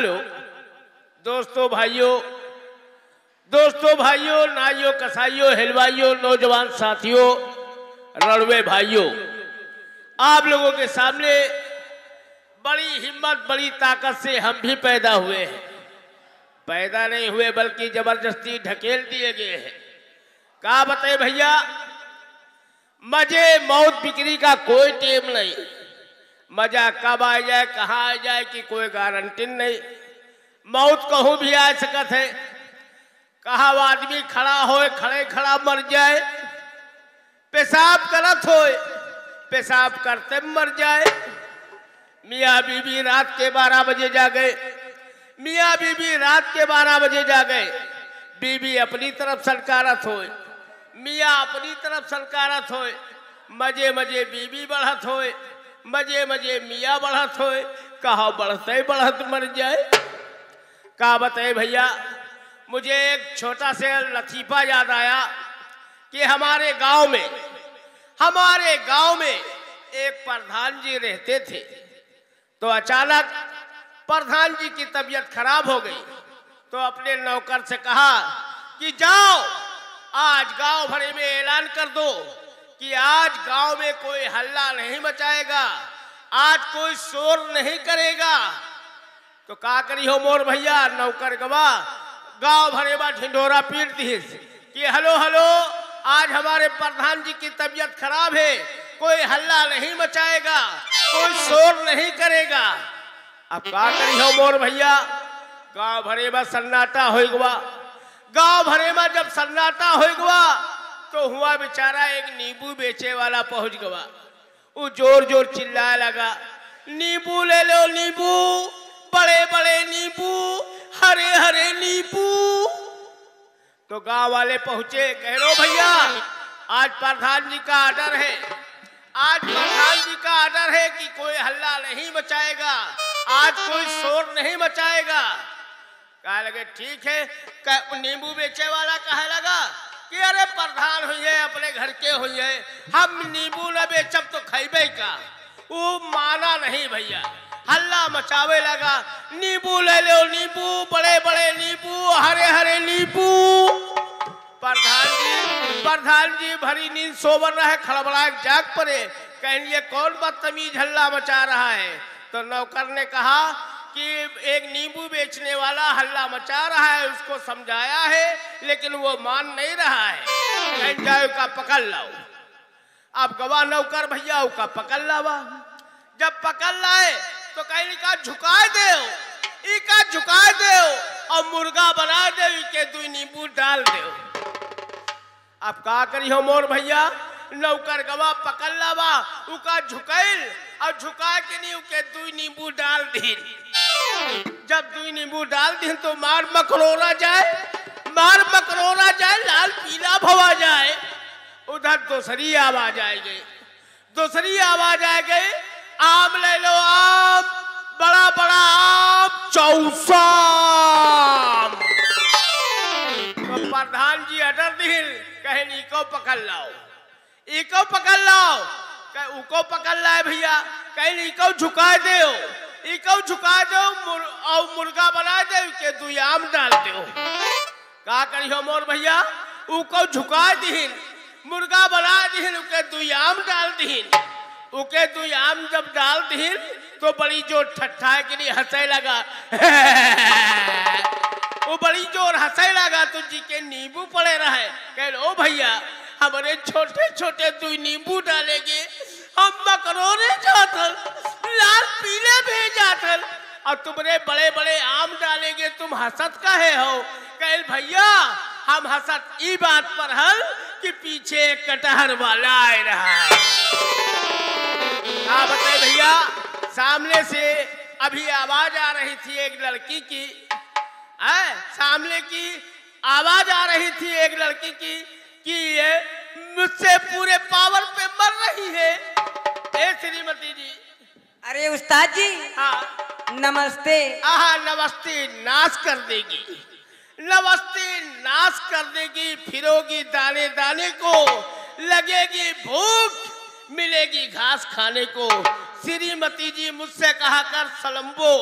Hello दोस्तों भाइयों नाइयों कसाइयों हलवाइयों नौजवान साथियों रड़वे भाइयों, आप लोगों के सामने बड़ी हिम्मत बड़ी ताकत से हम भी पैदा हुए हैं। पैदा नहीं हुए बल्कि जबरदस्ती ढकेल दिए गए हैं। क्या बताए भैया, मजे मौत बिक्री का कोई टेम नहीं। मजा कब आ जाए कहाँ आ जाए कि कोई गारंटी नहीं। मौत कहूँ भी आ सकत है। कहा आदमी खड़ा होए खड़े खड़ा मर जाए, पेशाब करत होए पेशाब करते मर जाए। मियाँ बीबी रात के 12 बजे जा गए, बीबी अपनी तरफ सनकारत होए, मियाँ अपनी तरफ सनकारत होए। मजे मजे बीबी बढ़त होए, मजे मजे मियाँ बढ़त होए। कहा बढ़ते बढ़त मर जाए। का बताए भैया, मुझे एक छोटा सा लतीफ़ा याद आया कि हमारे गांव में एक प्रधान जी रहते थे। तो अचानक प्रधान जी की तबीयत खराब हो गई। तो अपने नौकर से कहा कि जाओ आज गांव भरे में ऐलान कर दो कि आज गांव में कोई हल्ला नहीं मचाएगा, आज कोई शोर नहीं करेगा। तो का करी हो मोर भैया, नौकर गवा गांव भरे में ढिंढोरा पीट दी कि हेलो हेलो आज हमारे प्रधान जी की तबीयत खराब है, कोई हल्ला नहीं मचाएगा, कोई शोर नहीं करेगा। अब का करी हो मोर भैया, गांव भरे में सन्नाटा होगा। गांव भरे में जब सन्नाटा होगा तो हुआ बेचारा एक नींबू बेचे वाला पहुंच गवा। वो जोर जोर चिल्लाने लगा, नींबू ले लो नींबू, बड़े बड़े नींबू, हरे हरे नींबू। तो गांव वाले पहुंचे, कह रो भैया आज प्रधान जी का आर्डर है, आज प्रधान जी का आर्डर है कि कोई हल्ला नहीं मचाएगा, आज कोई शोर नहीं मचाएगा। कह लगे ठीक है। नींबू बेचे वाला कह लगा कि अरे प्रधान हुई अपने घर के हुई, हम नींबू न बेचब तो खैबे का। वो माना नहीं भैया, हल्ला मचावे लगा, नींबू ले लो नींबू, बड़े बड़े नींबू, हरे हरे नींबू। प्रधान जी भरी नींद सोबर रहे, खड़बड़ाक जाग पड़े, कहिए कौन बदतमीज हल्ला मचा रहा है। तो नौकर ने कहा कि एक नींबू बेचने वाला हल्ला मचा रहा है, उसको समझाया है लेकिन वो मान नहीं रहा है, जाओ का पकड़ लाओ। अब गवाह नौकर भैया का पकड़ लावा। जब पकड़ लाए तो कहीं का झुकाए दे, इका झुकाए दे और मुर्गा बना दे, के दो नींबू डाल दे। अब का करी हो मोर भैया, नौकर गवा पकड़ लावा, उका झुकैल और झुका के नहीं उके दो नींबू डाल दी। जब दो नींबू डाल दी तो मार मकरोरा जाए, लाल पीला भवा जाए। उधर दूसरी आवाज आ गई, आम ले लो आम, बड़ा बड़ा आम, चौसा। तो प्रधान जी अडर दिल, कहे इको पकड़ लाओ, कहे उको पकड़ लाए भैया, कहे इको झुका दे, और मुर्गा बना दे, के दू आम डाल दे। का करियो मोर भैया, उको झुका दीन, मुर्गा बना दीन, उके दू आम डाल दीन। जब डाल दीन तो बड़ी जोर ठट्ठाए के लिए हंसे लगा। वो बड़ी जोर हंसे लगा तो जी के नींबू पड़े रहे। कह ओ भैया हमारे छोटे छोटे तू नींबू डालेंगे, हम मकरोरे जाथल, लाल पीले भेजाथल, और तुमने बड़े बड़े आम डालेंगे, तुम हसत काहे हो। कहल भैया हम हसत ई बात पर हल कि पीछे कटहर वाला आए रहा है। आप बताए भैया, सामने से अभी आवाज आ रही थी एक लड़की की, सामने की आवाज आ रही थी एक लड़की की कि ये मुझसे पूरे पावर पे मर रही है। ए श्रीमती जी, अरे उस्ताद जी, हाँ नमस्ते। नमस्ते नाश कर देगी, नमस्ते नाश कर देगी। फिरोगी दाने दाने को, लगेगी भूख मिलेगी घास खाने को। श्रीमती जी मुझसे कहा कर सलम्बो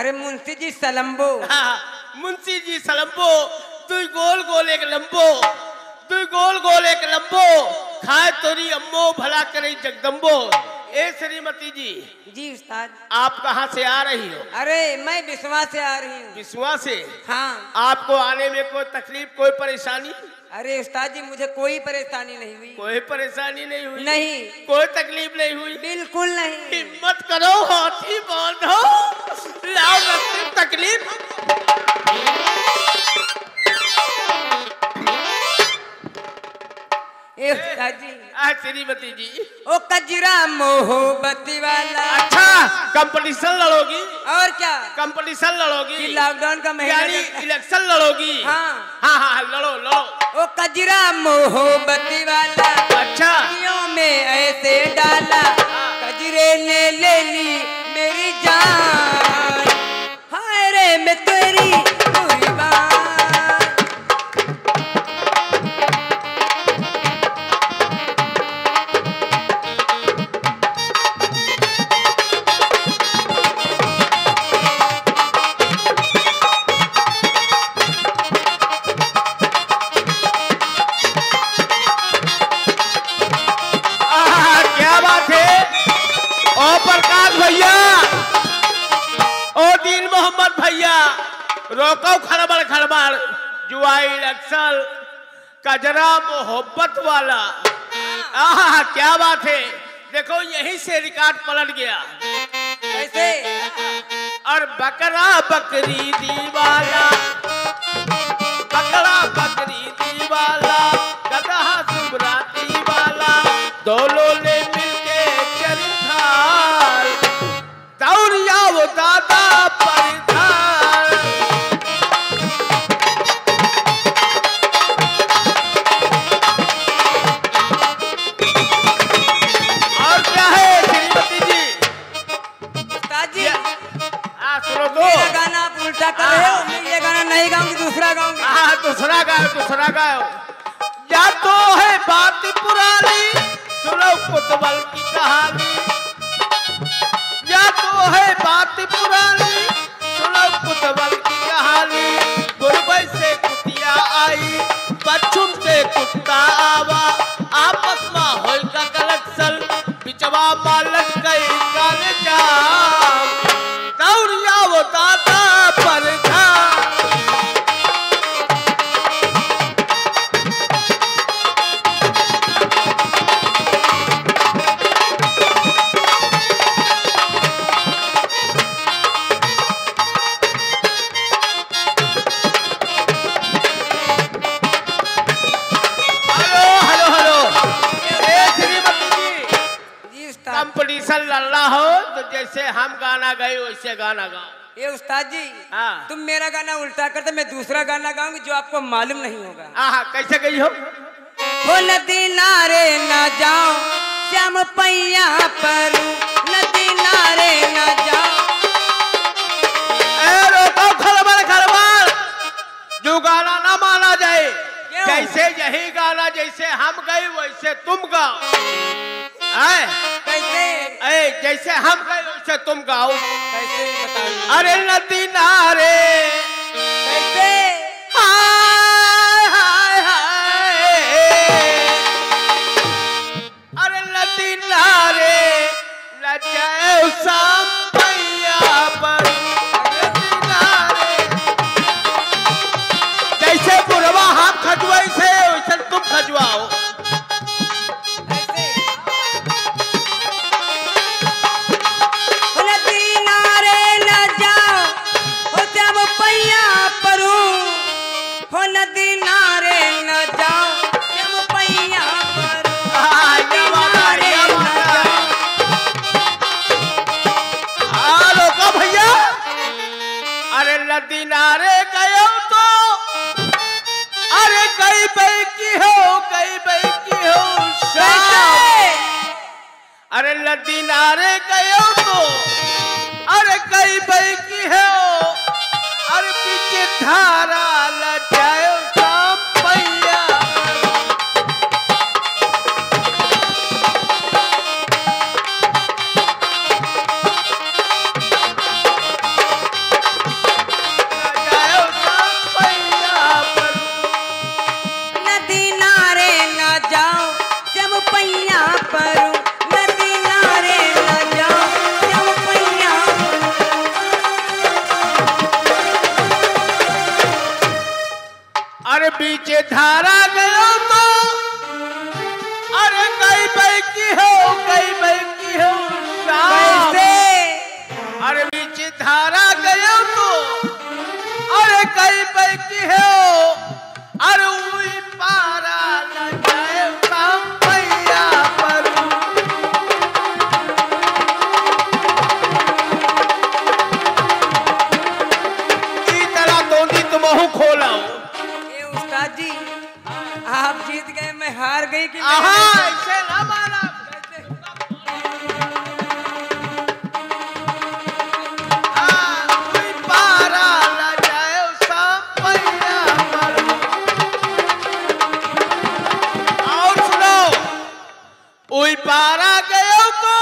अरे मुंशी जी सलम्बो। हाँ मुंशी जी सलम्बो, दुई गोल गोल एक लंबो, दुई गोल गोल एक लंबो, खाए तोरी अम्मो भला करे जगदम्बो। ए श्रीमती जी। जी उस्ताद। आप कहाँ से आ रही हो? अरे मैं बिस्वा से आ रही हूँ। बिस्वा से? हाँ। आपको आने में कोई तकलीफ, कोई परेशानी? अरे उस्ताद जी मुझे कोई परेशानी नहीं हुई। कोई परेशानी नहीं हुई? नहीं। कोई तकलीफ नहीं हुई? बिल्कुल नहीं। हिम्मत करो हाथी बांधो, लाओ तकलीफ। ए उस्ताद जी। श्रीमती जी ओ कजरा मोहब्बत वाला। अच्छा कंपटीशन लड़ोगी? और क्या कंपटीशन लड़ोगी? लॉकडाउन का महीना, इलेक्शन लड़ोगी? हाँ हाँ हाँ लड़ो लड़ो। ओ कजरा मोहब्बत वाला। अच्छा में ऐसे डाला, कजरे ने ले ली मेरी जान, हाय रे मैं तेरी रोको खड़बड़ खड़बड़। जुआई इलेक्शन कजरा मोहब्बत वाला। आहा क्या बात है, देखो यहीं से रिकॉर्ड पलट गया। ऐसे और बकरा बकरी दीवाला, बकरा बकरी दीवाला, गधा सुबरा दीवाला, दोनों ने मिलके चरिथाल, दौड़िया वो दादा परिधान। मैं ये गाना नहीं गाऊंगी, दूसरा गाऊंगी। हाँ दूसरा गाओ, दूसरा गाओ। या तो है बात पुरानी, सुनो पुतबल की कहानी, या तो है बात पुरानी, सुनो पुतबल की कहानी। गुरबई से कुतिया आई, बच्चुम से कुत्ता आवा, आपस में होल का कलेक्शन, बिचवा मालक गई काले जाम, दौड़िया वो दादा लल्ला हो तो जैसे हम गाना गए वैसे गाना गाओ। ये उस्ताद जी हाँ तुम मेरा गाना उल्टा करते, मैं दूसरा गाना गाऊंगी जो आपको मालूम नहीं होगा। आहा कैसे गई हो? हो नदी नारे ना जाओ श्याम पैया पर, नदी नारे ना जाओ। रोको खलबल खलबल, जो गाना ना माना जाए, जैसे यही गाना जैसे हम गए वैसे तुम गाओ। जैसे हम गए वैसे तुम गाओ। कैसे बताओ? अरे नदी नारे कैसे हाय हाय हाय, अरे नदी नारे न जाओ शाम पैया पर, नदी नारे। जैसे पुरवा हम खजुआ से वैसे तुम खजुआओ। किनारे गयो तो अरे गई बई की हो, गई बई की हो शाम, अरे नदी नारे गयो तो अरे गई बई की हो, अरे पीछे धारा न जाओ शाम पैया। धारा गयो तो अरे कई पैकी है अरे उई पारा हार गई कि ऐसे ना माना और सुनो ओई पारा गयो को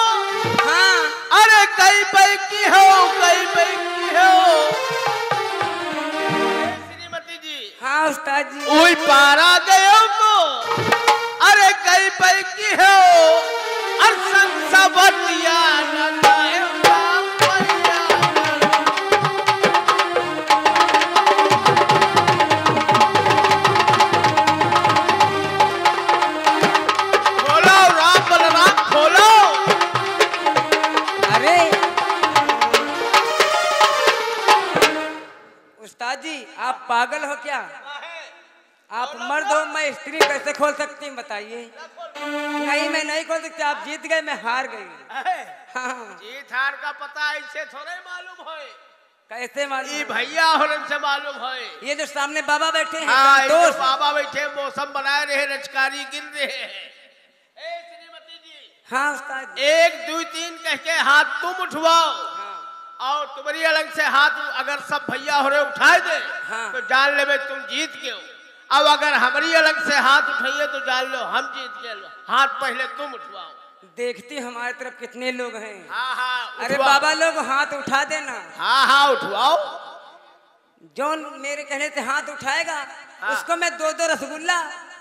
हाँ अरे कई पैकी हो कई पैकी हो श्रीमती जी हाँ उस्ताद जी ओई पारा गयो को अरे कई पैकी हो अरसन सबतिया खोलो राम बलराम खोलो अरे उस्ताद जी आप पागल हो क्या? आप मर्द हो मैं स्त्री कैसे खोल सकती हूँ बताइए? नहीं मैं नहीं खोल सकती। आप जीत गए मैं हार गई। हाँ। जीत हार का पता ऐसे थोड़े मालूम है। कैसे मालूम? ये भैया और इनसे मालूम है। ये जो सामने बाबा बैठे हैं संतोष बाबा बैठे मौसम बनाए रहे रचकारी गिन रहे हैं श्रीमती जी। हाँ उस्ताद 1 2 3 कह के हाथ तुम उठवाओ और तुम्हारी अलग से हाथ अगर सब भैया हो रहे उठाए दे तो जान ले तुम जीत गए। अब अगर हमारी अलग से हाथ उठाइए तो जान लो हम जीत गए। हाथ पहले तुम उठवाओ देखती हमारे तरफ कितने लोग हैं। हाँ हाँ अरे बाबा लोग हाथ उठा देना। हाँ हाँ उठवाओ। जॉन मेरे कहने से हाथ उठाएगा उसको मैं 2 2 रसगुल्ला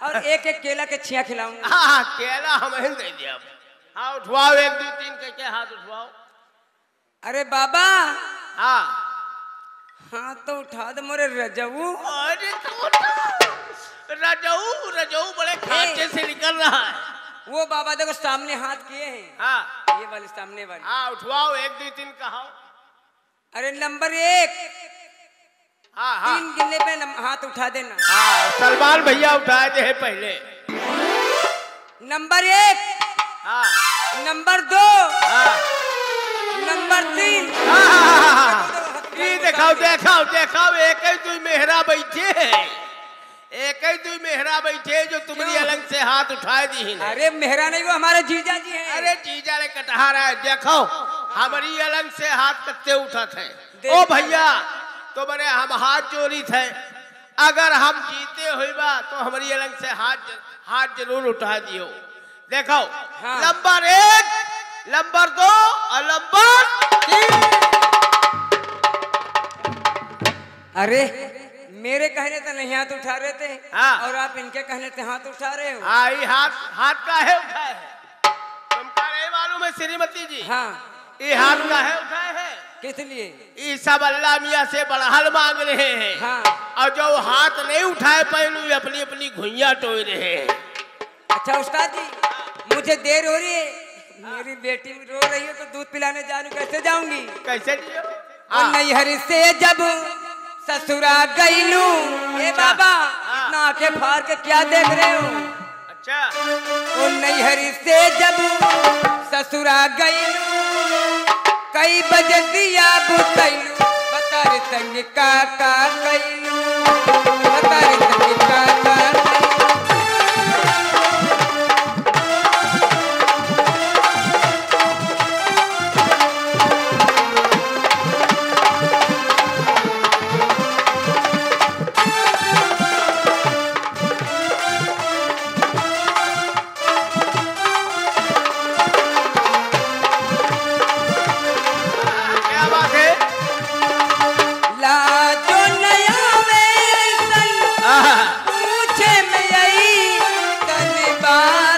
और 1 1 केला के छिया खिलाऊंगा। हाँ हाँ केला हमें दे दिया। हाँ उठवाओ 1 2 3 करके हाथ उठवाओ। अरे बाबा हाँ हाँ तो उठा दो मोरे रजऊ रजाऊ रजाऊ बड़े खांचे से निकल रहा है। वो बाबा देखो सामने हाथ किए हैं। हाँ ये वाले सामने वाले। हाँ उठवाओ 1 2 3 कहाओ। अरे नंबर 1 हाँ हाँ 3 गिनने पे हाथ उठा देना। हाँ सलमान भैया उठाए थे पहले। नंबर 1 हाँ नंबर 2 हाँ नंबर 3 हाँ ये देखाओ देखाओ देखाओ 1 2 मेहरा बैठे है 1 2 मेहरा बैठे जो तुम्हारी अलग से हाथ उठाए दी। अरे मेहरा नहीं वो हमारे जीजा जी हैं। अरे जीजा ने कटहा रहा है देखो हमारी अलग से हाथ कत्ते उठा थे। ओ भैया तो बने हम हाथ चोरी थे अगर हम जीते हुए बा तो हमारी अलग से हाथ जरूर उठा दियो। देखो नंबर 1 नंबर 2 और नंबर 3। अरे मेरे कहने से नहीं हाथ उठा रहे थे और आप इनके कहने से हाथ उठा रहे हो। आई हाथ का है उठाए है तुम कह रहे मालूम है श्रीमती जी। हाँ ये हाथ का है उठाए है किस लिए? ये सब अल्लाह मियाँ से बड़हल मांग रहे हैं। हाँ और जो हाथ नहीं उठाए पहलू अपनी अपनी घुइया टोय रहे हैं। अच्छा उस्ताद जी मुझे देर हो रही है मेरी बेटी रो रही है तो दूध पिलाने जाने कैसे जाऊंगी? कैसे नैहर से जब ससुरा गईलू ये बाबा इतना आंखें फाड़ के क्या देख रहे हो? अच्छा वो नैहरी से जब ससुरा गईलू कई बजतिया बुतैलू बता रे संग का गईलू बता रे संग का पूछे में आई तन बा